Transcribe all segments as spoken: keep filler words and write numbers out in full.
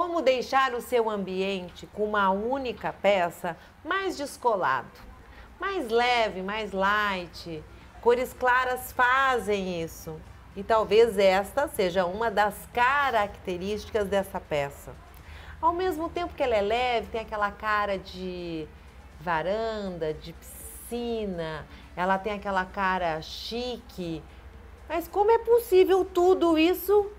Como deixar o seu ambiente com uma única peça mais descolado, mais leve, mais light. Cores claras fazem isso. E talvez esta seja uma das características dessa peça. Ao mesmo tempo que ela é leve, tem aquela cara de varanda, de piscina, ela tem aquela cara chique. Mas como é possível tudo isso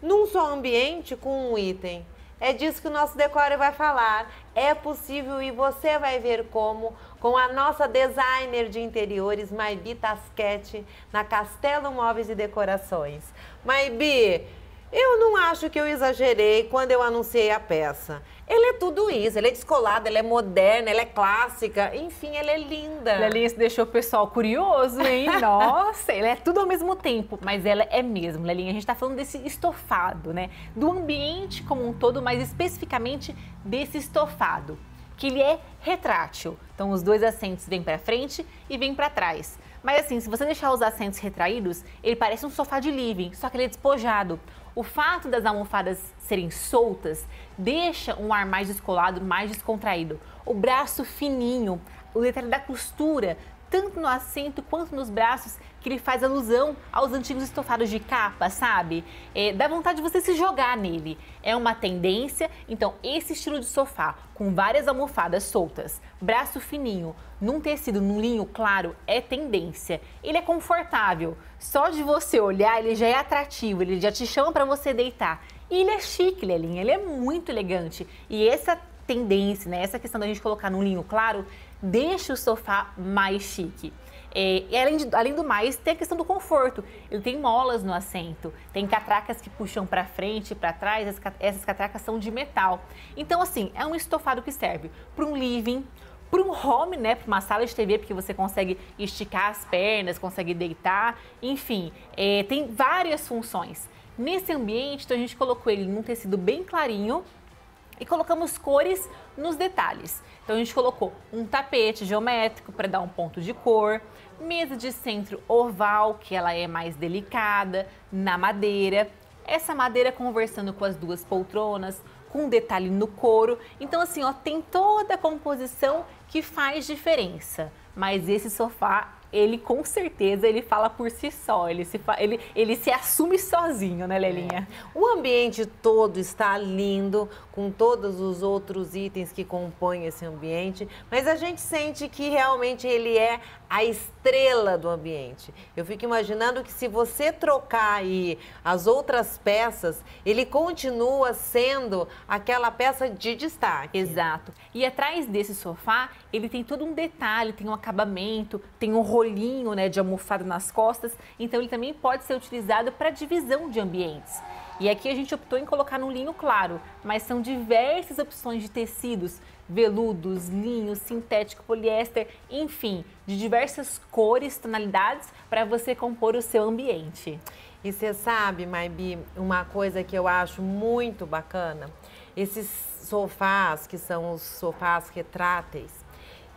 num só ambiente com um item? É disso que o nosso Decore vai falar. É possível e você vai ver como com a nossa designer de interiores, Maibi Tasqueti, na Castelo Móveis e Decorações. Maibi, eu não acho que eu exagerei quando eu anunciei a peça. Ela é tudo isso, ela é descolada, ela é moderna, ela é clássica, enfim, ela é linda. Lelinha, isso deixou o pessoal curioso, hein? Nossa, ela é tudo ao mesmo tempo, mas ela é mesmo, Lelinha. A gente tá falando desse estofado, né? Do ambiente como um todo, mas especificamente desse estofado, que ele é retrátil. Então os dois assentos vêm para frente e vêm para trás. Mas assim, se você deixar os assentos retraídos, ele parece um sofá de living, só que ele é despojado. O fato das almofadas serem soltas deixa um ar mais descolado, mais descontraído. O braço fininho, o detalhe da costura, tanto no assento quanto nos braços, que ele faz alusão aos antigos estofados de capa, sabe? É, dá vontade de você se jogar nele. É uma tendência, então esse estilo de sofá, com várias almofadas soltas, braço fininho, num tecido, num linho claro, é tendência. Ele é confortável, só de você olhar ele já é atrativo, ele já te chama para você deitar. E ele é chique, Lelinha, ele é muito elegante. E essa tendência, né, essa questão da gente colocar num linho claro, deixa o sofá mais chique. É, e além, de, além do mais, tem a questão do conforto. Ele tem molas no assento, tem catracas que puxam para frente e para trás, as, essas catracas são de metal. Então, assim, é um estofado que serve para um living, para um home, né, para uma sala de T V, porque você consegue esticar as pernas, consegue deitar, enfim, é, tem várias funções. Nesse ambiente, então, a gente colocou ele num tecido bem clarinho, e colocamos cores nos detalhes. Então a gente colocou um tapete geométrico para dar um ponto de cor, mesa de centro oval, que ela é mais delicada, na madeira. Essa madeira conversando com as duas poltronas, com um detalhe no couro. Então assim, ó, tem toda a composição que faz diferença. Mas esse sofá, ele com certeza, ele fala por si só, ele se, ele, ele se assume sozinho, né, Lelinha? É. O ambiente todo está lindo, com todos os outros itens que compõem esse ambiente, mas a gente sente que realmente ele é a estrela do ambiente. Eu fico imaginando que se você trocar aí as outras peças, ele continua sendo aquela peça de destaque. Exato. E atrás desse sofá, ele tem todo um detalhe, tem um acabamento, tem um rolinho rolinho, né, de almofada nas costas, então ele também pode ser utilizado para divisão de ambientes. E aqui a gente optou em colocar num linho claro, mas são diversas opções de tecidos, veludos, linho, sintético, poliéster, enfim, de diversas cores, tonalidades, para você compor o seu ambiente. E você sabe, Maibi, uma coisa que eu acho muito bacana, esses sofás, que são os sofás retráteis,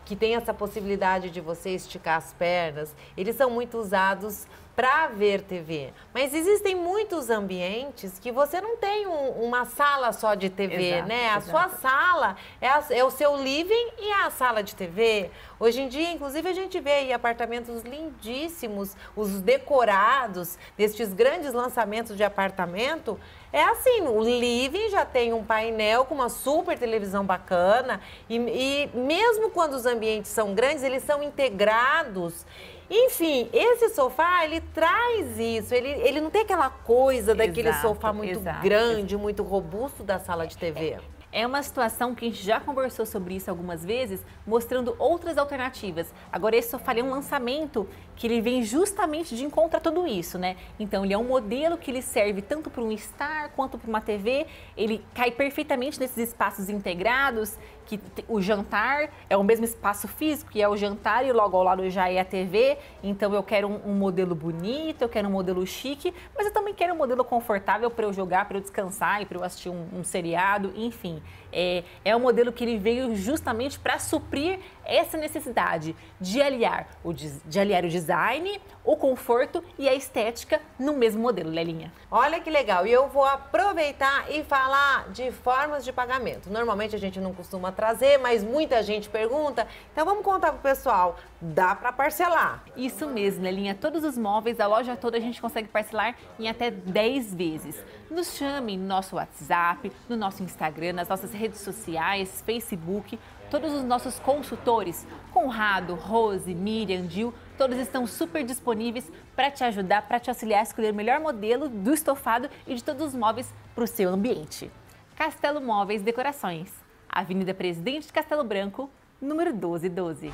que tem essa possibilidade de você esticar as pernas, eles são muito usados para ver T V. Mas existem muitos ambientes que você não tem um, uma sala só de T V, exato, né? A exato. Sua sala é, a, é o seu living e é a sala de T V. Hoje em dia, inclusive, a gente vê aí apartamentos lindíssimos, os decorados destes grandes lançamentos de apartamento. É assim, o living já tem um painel com uma super televisão bacana e, e mesmo quando os ambientes são grandes, eles são integrados. Enfim, esse sofá, ele traz isso, ele, ele não tem aquela coisa exato, daquele sofá muito exato, grande, exato. muito robusto da sala de T V. É, é uma situação que a gente já conversou sobre isso algumas vezes, mostrando outras alternativas. Agora, esse sofá é um lançamento que ele vem justamente de encontro a tudo isso, né? Então, ele é um modelo que ele serve tanto para um estar quanto para uma T V, ele cai perfeitamente nesses espaços integrados, que o jantar é o mesmo espaço físico, que é o jantar e logo ao lado já é a T V. Então eu quero um, um modelo bonito, eu quero um modelo chique, mas eu também quero um modelo confortável para eu jogar, para eu descansar e para eu assistir um, um seriado, enfim. assim, é, é um modelo que ele veio justamente para suprir essa necessidade de aliar, o, de aliar o design, o conforto e a estética no mesmo modelo, Lelinha. Olha que legal, e eu vou aproveitar e falar de formas de pagamento. Normalmente a gente não costuma trazer, mas muita gente pergunta, então vamos contar pro pessoal, dá para parcelar? Isso mesmo, Lelinha, todos os móveis, a loja toda a gente consegue parcelar em até dez vezes. Nos chame no nosso WhatsApp, no nosso Instagram, nas nossas redes sociais, Facebook, todos os nossos consultores, Conrado, Rose, Miriam, Dil, todos estão super disponíveis para te ajudar, para te auxiliar a escolher o melhor modelo do estofado e de todos os móveis para o seu ambiente. Castelo Móveis e Decorações, Avenida Presidente Castelo Branco, número doze doze.